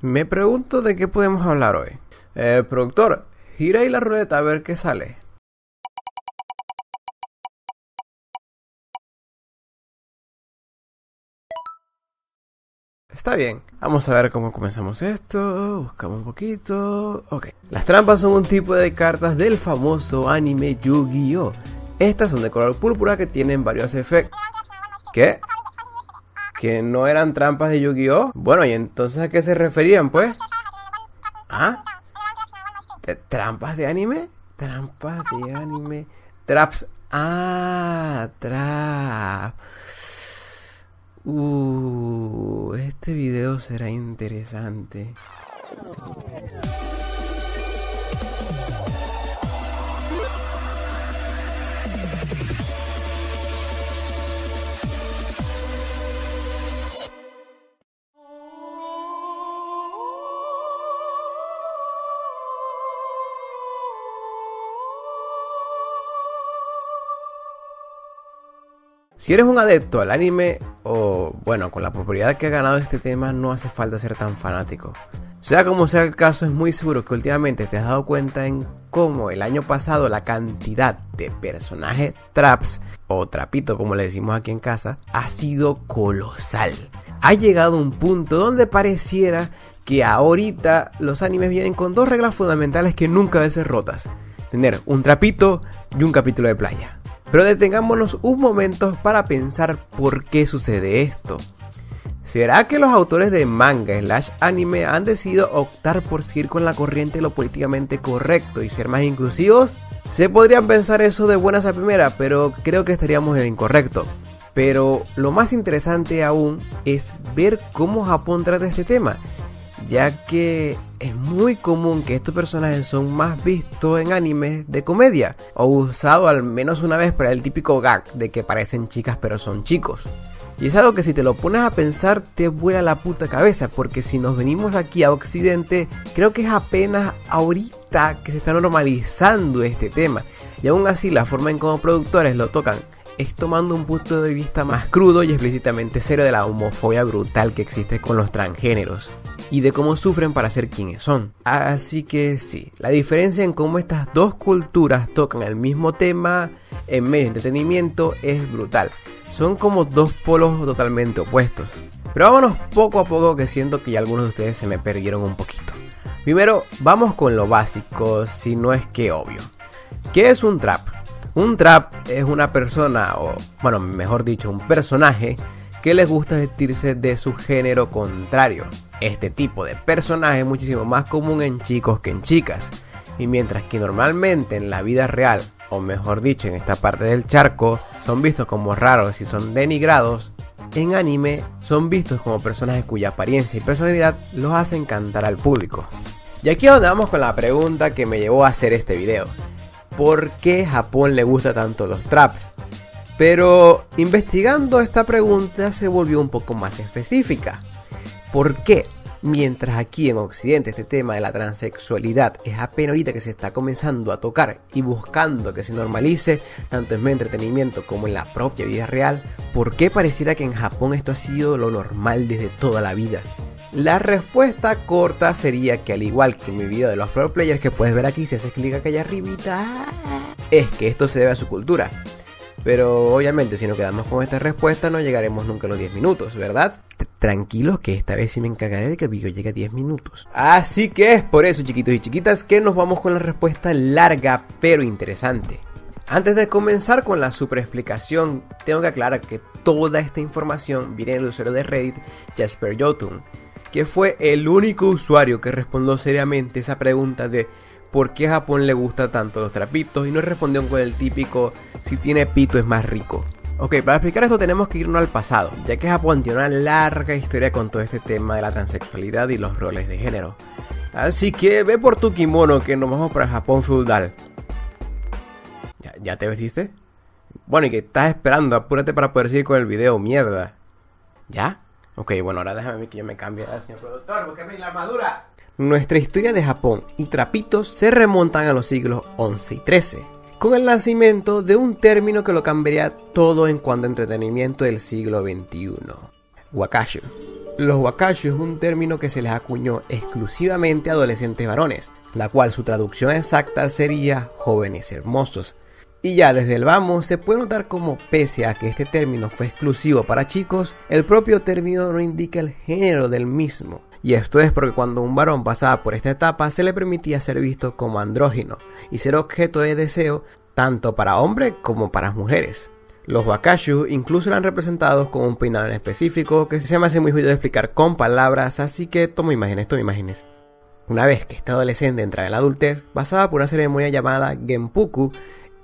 Me pregunto de qué podemos hablar hoy. Productor, gira ahí la ruleta a ver qué sale. Está bien, vamos a ver cómo comenzamos esto, buscamos un poquito. Ok, las trampas son un tipo de cartas del famoso anime Yu-Gi-Oh. Estas son de color púrpura que tienen varios efectos. ¿Qué? ¿Que no eran trampas de Yu-Gi-Oh? Bueno, ¿y entonces a qué se referían, pues? ¿Ah? ¿Trampas de anime? Trampas de anime. Traps. Ah, trap. Este video será interesante. Si eres un adepto al anime, o bueno, con la popularidad que ha ganado este tema, no hace falta ser tan fanático. Sea como sea el caso, es muy seguro que últimamente te has dado cuenta en cómo el año pasado la cantidad de personajes traps, o trapito como le decimos aquí en casa, ha sido colosal. Ha llegado un punto donde pareciera que ahorita los animes vienen con dos reglas fundamentales que nunca deben ser rotas: tener un trapito y un capítulo de playa. Pero detengámonos un momento para pensar por qué sucede esto. ¿Será que los autores de manga slash anime han decidido optar por seguir con la corriente de lo políticamente correcto y ser más inclusivos? Se podrían pensar eso de buenas a primera, pero creo que estaríamos en lo incorrecto. Pero lo más interesante aún es ver cómo Japón trata este tema, ya que es muy común que estos personajes son más vistos en animes de comedia, o usado al menos una vez para el típico gag de que parecen chicas pero son chicos. Y es algo que si te lo pones a pensar te vuela la puta cabeza, porque si nos venimos aquí a Occidente, creo que es apenas ahorita que se está normalizando este tema. Y aún así la forma en cómo productores lo tocan es tomando un punto de vista más crudo y explícitamente serio de la homofobia brutal que existe con los transgéneros y de cómo sufren para ser quienes son. Así que sí, la diferencia en cómo estas dos culturas tocan el mismo tema en medio de entretenimiento es brutal. Son como dos polos totalmente opuestos. Pero vámonos poco a poco, que siento que ya algunos de ustedes se me perdieron un poquito. Primero, vamos con lo básico, si no es que obvio. ¿Qué es un trap? Un trap es una persona, o bueno, mejor dicho, un personaje que les gusta vestirse de su género contrario. Este tipo de personaje es muchísimo más común en chicos que en chicas, y mientras que normalmente en la vida real, o mejor dicho en esta parte del charco, son vistos como raros y son denigrados, en anime son vistos como personajes cuya apariencia y personalidad los hacen cantar al público. Y aquí es donde vamos con la pregunta que me llevó a hacer este video: ¿por qué a Japón le gusta tanto los traps? Pero investigando esta pregunta se volvió un poco más específica. ¿Por qué? Mientras aquí en Occidente este tema de la transexualidad es apenas ahorita que se está comenzando a tocar y buscando que se normalice tanto en entretenimiento como en la propia vida real, ¿por qué pareciera que en Japón esto ha sido lo normal desde toda la vida? La respuesta corta sería que, al igual que en mi video de los pro players que puedes ver aquí si haces clic acá allá arribita, es que esto se debe a su cultura. Pero obviamente si nos quedamos con esta respuesta no llegaremos nunca a los 10 minutos, ¿verdad? Tranquilos que esta vez sí me encargaré de que el video llegue a 10 minutos. Así que es por eso, chiquitos y chiquitas, que nos vamos con la respuesta larga pero interesante. Antes de comenzar con la super explicación, tengo que aclarar que toda esta información viene del usuario de Reddit Jasper Jotun, que fue el único usuario que respondió seriamente esa pregunta de ¿por qué a Japón le gusta tanto los trapitos? Y no respondieron con el típico "si tiene pito es más rico". Ok, para explicar esto tenemos que irnos al pasado, ya que Japón tiene una larga historia con todo este tema de la transexualidad y los roles de género. Así que ve por tu kimono que nos vamos para Japón feudal. ¿Ya te vestiste? Bueno, ¿y qué estás esperando? Apúrate para poder seguir con el video, mierda. ¿Ya? Ok, bueno, ahora déjame que yo me cambie. Señor productor, búsqueme la armadura. Nuestra historia de Japón y trapitos se remontan a los siglos XI y XIII, con el nacimiento de un término que lo cambiaría todo en cuanto a entretenimiento del siglo XXI: Wakashu. Los Wakashu es un término que se les acuñó exclusivamente a adolescentes varones, la cual su traducción exacta sería jóvenes hermosos. Y ya desde el vamos se puede notar como, pese a que este término fue exclusivo para chicos, el propio término no indica el género del mismo. Y esto es porque cuando un varón pasaba por esta etapa se le permitía ser visto como andrógino y ser objeto de deseo tanto para hombres como para mujeres. Los Wakashu incluso eran representados con un peinado en específico que se me hace muy jodido de explicar con palabras, así que tomo imágenes. Una vez que este adolescente entraba en la adultez, pasaba por una ceremonia llamada Genpuku,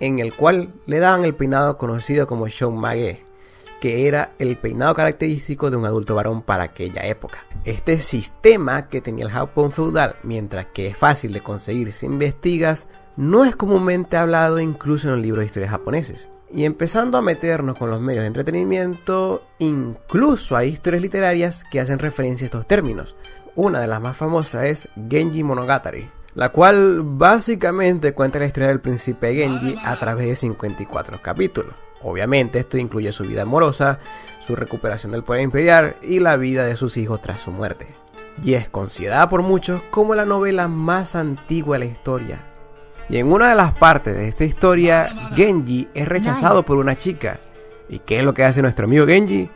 en el cual le daban el peinado conocido como Shonmage, que era el peinado característico de un adulto varón para aquella época. Este sistema que tenía el Japón feudal, mientras que es fácil de conseguir si investigas, no es comúnmente hablado incluso en los libros de historias japoneses. Y empezando a meternos con los medios de entretenimiento, incluso hay historias literarias que hacen referencia a estos términos. Una de las más famosas es Genji Monogatari, la cual básicamente cuenta la historia del príncipe Genji a través de 54 capítulos. Obviamente esto incluye su vida amorosa, su recuperación del poder imperial y la vida de sus hijos tras su muerte. Y es considerada por muchos como la novela más antigua de la historia. Y en una de las partes de esta historia, Genji es rechazado por una chica. ¿Y qué es lo que hace nuestro amigo Genji?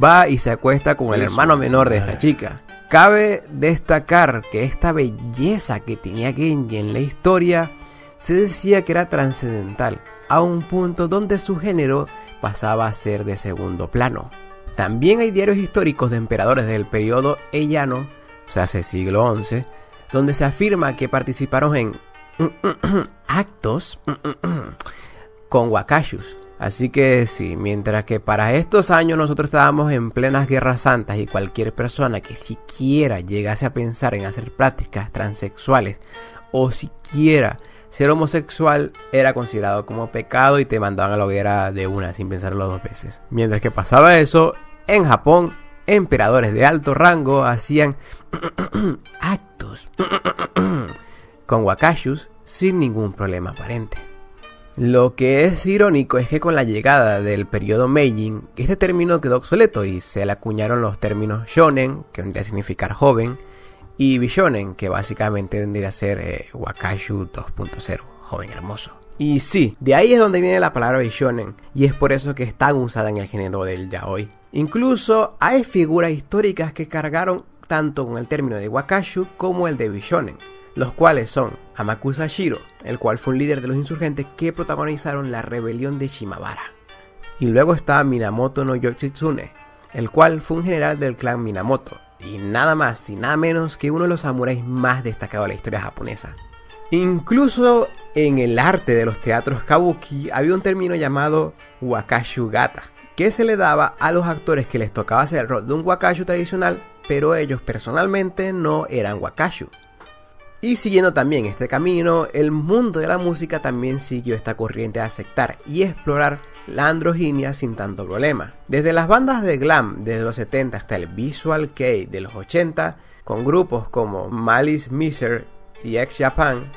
Va y se acuesta con el hermano menor de esta chica. Cabe destacar que esta belleza que tenía Genji en la historia se decía que era trascendental, a un punto donde su género pasaba a ser de segundo plano. También hay diarios históricos de emperadores del periodo Heian, o sea, hace siglo XI, donde se afirma que participaron en actos con Wakashus. Así que sí, mientras que para estos años nosotros estábamos en plenas guerras santas y cualquier persona que siquiera llegase a pensar en hacer prácticas transexuales o siquiera ser homosexual era considerado como pecado y te mandaban a la hoguera de una sin pensarlo dos veces. Mientras que pasaba eso, en Japón, emperadores de alto rango hacían actos con Wakashus sin ningún problema aparente. Lo que es irónico es que con la llegada del periodo Meiji, este término quedó obsoleto y se le acuñaron los términos Shonen, que vendría a significar joven, y Bishonen, que básicamente vendría a ser Wakashu 2.0, joven hermoso. Y sí, de ahí es donde viene la palabra Bishonen, y es por eso que es tan usada en el género del yaoi. Incluso hay figuras históricas que cargaron tanto con el término de Wakashu como el de Bishonen, los cuales son Amakusa Shiro, el cual fue un líder de los insurgentes que protagonizaron la rebelión de Shimabara. Y luego está Minamoto no Yoshitsune, el cual fue un general del clan Minamoto, y nada más y nada menos que uno de los samuráis más destacados de la historia japonesa. Incluso en el arte de los teatros kabuki había un término llamado Wakashu Gata, que se le daba a los actores que les tocaba hacer el rol de un Wakashu tradicional, pero ellos personalmente no eran Wakashu. Y siguiendo también este camino, el mundo de la música también siguió esta corriente de aceptar y explorar la androginia sin tanto problema. Desde las bandas de glam desde los 70 hasta el Visual K de los 80, con grupos como Malice Miser y X Japan,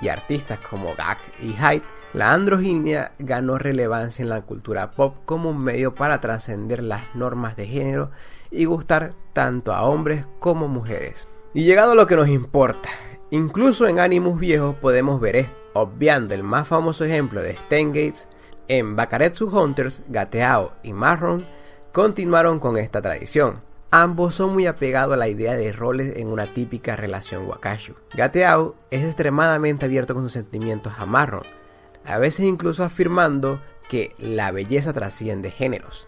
y artistas como Gak y Hyde, la androginia ganó relevancia en la cultura pop como un medio para trascender las normas de género y gustar tanto a hombres como mujeres. Y llegado a lo que nos importa, incluso en animes viejos podemos ver esto, obviando el más famoso ejemplo de Gates. En Bakaretsu Hunters, Gateau y Marron continuaron con esta tradición. Ambos son muy apegados a la idea de roles en una típica relación Wakashu. Gateau es extremadamente abierto con sus sentimientos a Marron, a veces incluso afirmando que la belleza trasciende géneros,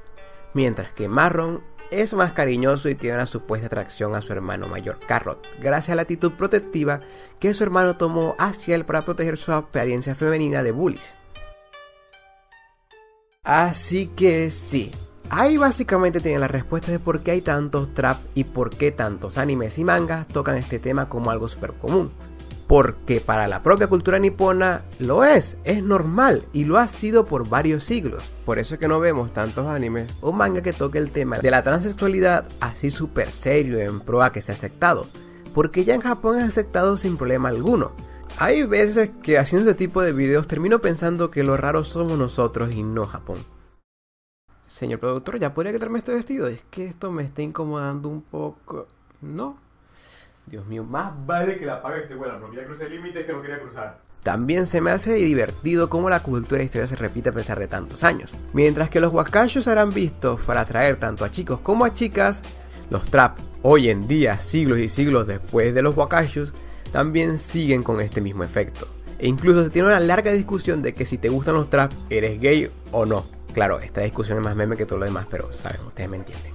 mientras que Marron es más cariñoso y tiene una supuesta atracción a su hermano mayor Carrot, gracias a la actitud protectiva que su hermano tomó hacia él para proteger su apariencia femenina de bullies. Así que sí, ahí básicamente tienen las respuestas de por qué hay tantos trap y por qué tantos animes y mangas tocan este tema como algo súper común. Porque para la propia cultura nipona lo es normal y lo ha sido por varios siglos. Por eso es que no vemos tantos animes o manga que toque el tema de la transexualidad así súper serio en pro a que sea aceptado, porque ya en Japón es aceptado sin problema alguno. Hay veces que haciendo este tipo de videos termino pensando que lo raro somos nosotros y no Japón. Señor productor, ¿ya podría quitarme este vestido? Es que esto me está incomodando un poco. No. Dios mío, más vale que la pague este vuelo, porque ya crucé límites que no quería cruzar. También se me hace divertido cómo la cultura e historia se repite a pesar de tantos años. Mientras que los wakashus serán vistos para atraer tanto a chicos como a chicas, los trap, hoy en día, siglos y siglos después de los wakashus, también siguen con este mismo efecto. E incluso se tiene una larga discusión de que si te gustan los trap, eres gay o no. Claro, esta discusión es más meme que todo lo demás, pero saben, ustedes me entienden.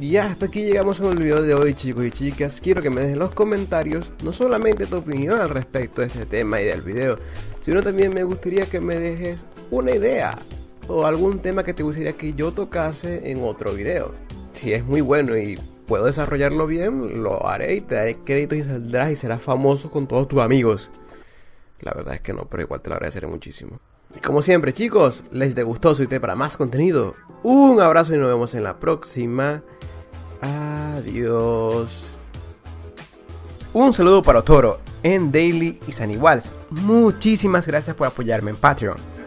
Y hasta aquí llegamos con el video de hoy, chicos y chicas. Quiero que me dejes en los comentarios no solamente tu opinión al respecto de este tema y del video, sino también me gustaría que me dejes una idea o algún tema que te gustaría que yo tocase en otro video. Si es muy bueno y puedo desarrollarlo bien, lo haré y te daré créditos y saldrás y serás famoso con todos tus amigos. La verdad es que no, pero igual te lo agradeceré muchísimo. Y como siempre, chicos, les gustó, soy T para más contenido. Un abrazo y nos vemos en la próxima. Adiós. Un saludo para Toro en Daily y Sunny Walls. Muchísimas gracias por apoyarme en Patreon.